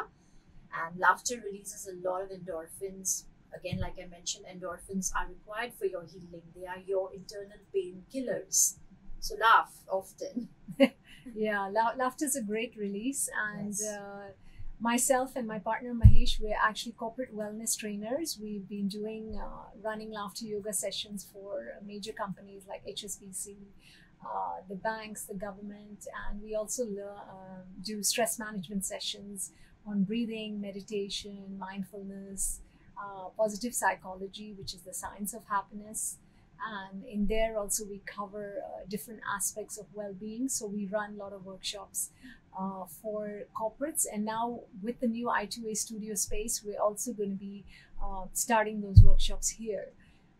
And laughter releases a lot of endorphins. Again, like I mentioned, endorphins are required for your healing. They are your internal painkillers. So laugh often. Yeah, la laughter is a great release, and. Yes. Uh, Myself and my partner Mahesh, we're actually corporate wellness trainers. We've been doing uh, running laughter yoga sessions for major companies like H S B C, uh, the banks, the government, and we also uh, do stress management sessions on breathing, meditation, mindfulness, uh, positive psychology, which is the science of happiness. And in there also we cover uh, different aspects of well-being. So we run a lot of workshops uh, for corporates. And now with the new I two A studio space, we're also going to be uh, starting those workshops here.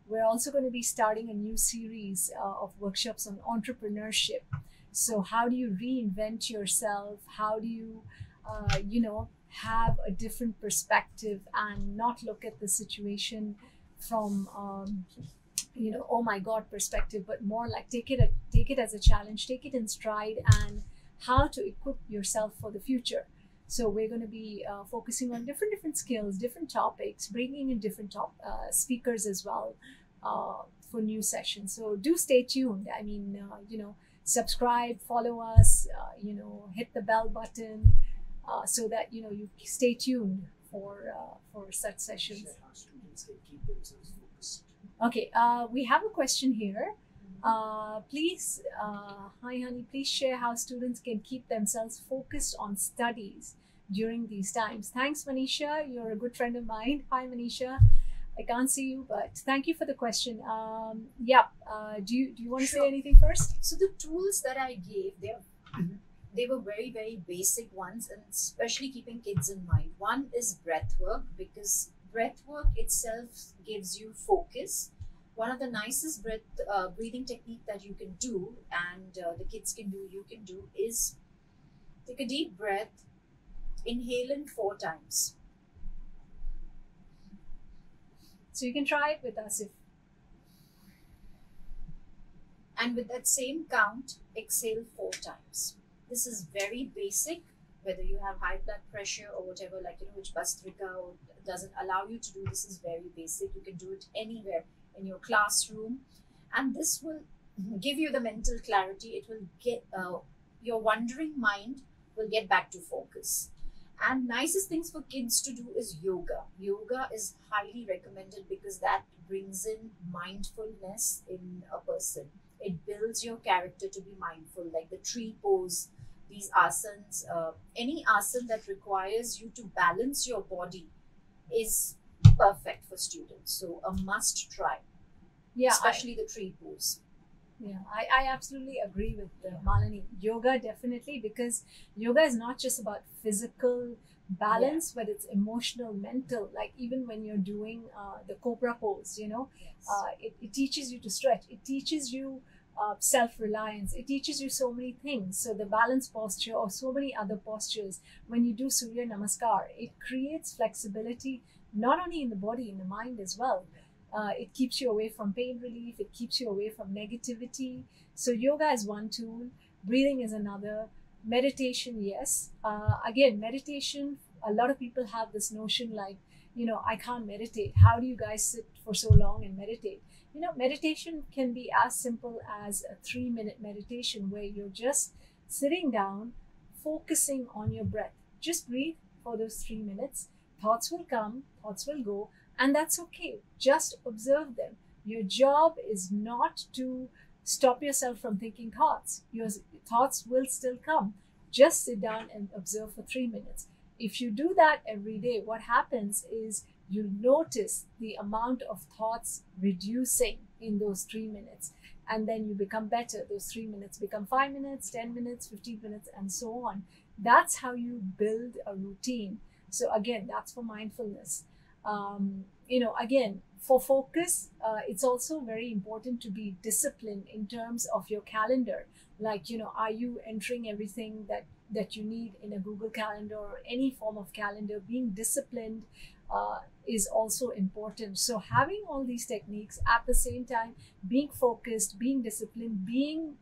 We're also going to be starting a new series uh, of workshops on entrepreneurship. So how do you reinvent yourself? How do you, uh, you know, have a different perspective and not look at the situation from... Um, you know, oh my God perspective, but more like take it, a, take it as a challenge, take it in stride, and how to equip yourself for the future. So we're going to be uh, focusing on different different skills, different topics, bringing in different top uh, speakers as well uh, for new sessions. So do stay tuned. I mean, uh, you know, subscribe, follow us, uh, you know, hit the bell button uh, so that, you know, you stay tuned for uh, for such sessions. Share how students can keep themselves focused. Okay, uh, we have a question here. Uh, please, uh, hi honey, please share how students can keep themselves focused on studies during these times. Thanks, Manisha. You're a good friend of mine. Hi, Manisha. I can't see you, but thank you for the question. Um, yeah. Uh, do you do you want to sure. say anything first? So the tools that I gave, they mm-hmm. they were very very basic ones, and especially keeping kids in mind. One is breath work, because breath work itself gives you focus. One of the nicest breath uh, breathing technique that you can do, and uh, the kids can do, you can do, is take a deep breath, inhale in four times. So you can try it with us, if. And with that same count, exhale four times. This is very basic. Whether you have high blood pressure or whatever, like you know, which Bhastrika or doesn't allow you to do, this is very basic. You can do it anywhere. In your classroom, and this will give you the mental clarity. It will get uh, your wandering mind will get back to focus. And nicest things for kids to do is yoga. Yoga is highly recommended because that brings in mindfulness in a person. It builds your character to be mindful, like the tree pose, these asanas, uh, any asana that requires you to balance your body is perfect for students, so a must try. Yeah, especially I, the tree pose. Yeah, I, I absolutely agree with uh, Malini. Yoga definitely, because yoga is not just about physical balance, yeah. but it's emotional, mental. Like even when you're doing uh, the cobra pose, you know, yes. uh, it, it teaches you to stretch. It teaches you uh, self-reliance. It teaches you so many things. So the balance posture or so many other postures. When you do Surya Namaskar, it creates flexibility. Not only in the body, in the mind as well. Uh, it keeps you away from pain relief. It keeps you away from negativity. So yoga is one tool. Breathing is another. Meditation, yes. Uh, again, meditation, a lot of people have this notion like, you know, I can't meditate. How do you guys sit for so long and meditate? You know, meditation can be as simple as a three-minute meditation where you're just sitting down, focusing on your breath. Just breathe for those three minutes. Thoughts will come, thoughts will go, and that's okay. Just observe them. Your job is not to stop yourself from thinking thoughts. Your thoughts will still come. Just sit down and observe for three minutes. If you do that every day, what happens is you'll notice the amount of thoughts reducing in those three minutes. And then you become better. Those three minutes become five minutes, ten minutes, fifteen minutes, and so on. That's how you build a routine. So again, that's for mindfulness. Um, you know, again, for focus, uh, it's also very important to be disciplined in terms of your calendar. Like, you know, are you entering everything that, that you need in a Google Calendar or any form of calendar? Being disciplined uh, is also important. So having all these techniques at the same time, being focused, being disciplined, being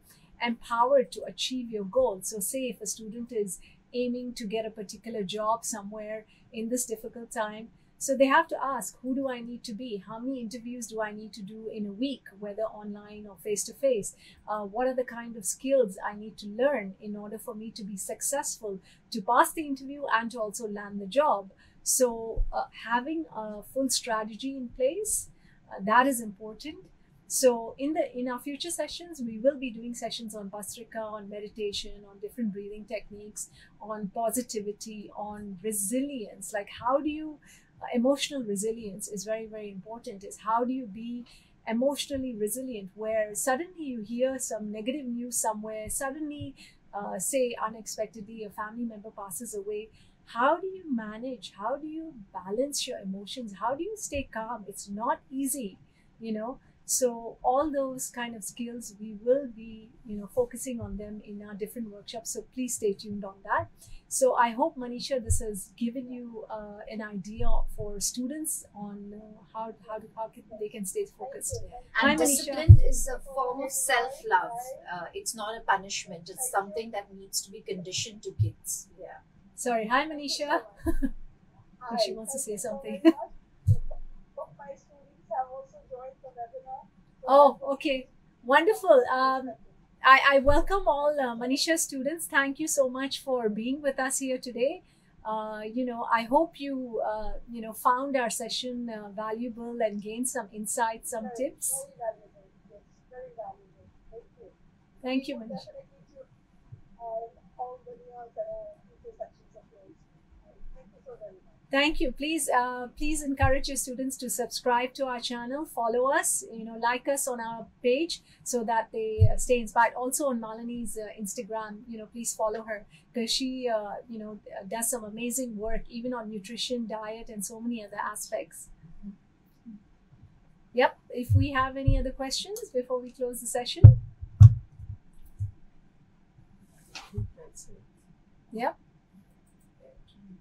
empowered to achieve your goals. So say if a student is aiming to get a particular job somewhere in this difficult time. So they have to ask, who do I need to be? How many interviews do I need to do in a week, whether online or face-to-face? Uh, what are the kind of skills I need to learn in order for me to be successful, to pass the interview and to also land the job? So uh, having a full strategy in place, uh, that is important. So in the in our future sessions, we will be doing sessions on Bhastrika, on meditation, on different breathing techniques, on positivity, on resilience. Like how do you, uh, emotional resilience is very, very important. Is how do you be emotionally resilient where suddenly you hear some negative news somewhere, suddenly uh, say unexpectedly a family member passes away. How do you manage? How do you balance your emotions? How do you stay calm? It's not easy, you know. So all those kind of skills, we will be, you know, focusing on them in our different workshops. So please stay tuned on that. So I hope, Manisha, this has given you uh, an idea for students on uh, how, how, how they can stay focused. And Hi, discipline Manisha. Is a form of self-love. Uh, it's not a punishment. It's something that needs to be conditioned to kids. Yeah. Sorry, hi Manisha. Hi. She wants to say something. My students have also joined the webinar. Oh, okay. Wonderful. Um, I, I welcome all uh, Manisha's students. Thank you so much for being with us here today. Uh, you know, I hope you, uh, you know, found our session uh, valuable and gained some insights, some very, tips. Very valuable. Yes, very valuable. Thank you. Thank you, Manisha. Thank you. Please, uh, please encourage your students to subscribe to our channel, follow us, you know, like us on our page so that they stay inspired. Also on Malini's uh, Instagram, you know, please follow her because she, uh, you know, does some amazing work even on nutrition, diet, and so many other aspects. Yep. If we have any other questions before we close the session. Yep.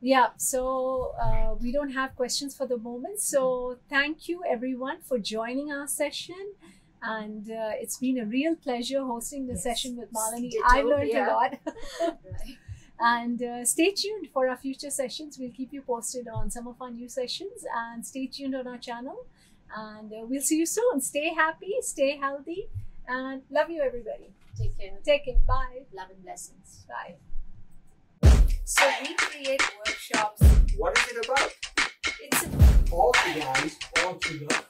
Yeah, so uh, we don't have questions for the moment. So thank you everyone for joining our session. And uh, it's been a real pleasure hosting the yes. session with Malini. Ditto, I learned yeah. a lot. And uh, stay tuned for our future sessions. We'll keep you posted on some of our new sessions and stay tuned on our channel. And uh, we'll see you soon. Stay happy, stay healthy, and love you everybody. Take care. Take care. Bye. Love and blessings. Bye. So we create workshops. What is it about? It's all to guys, all to love.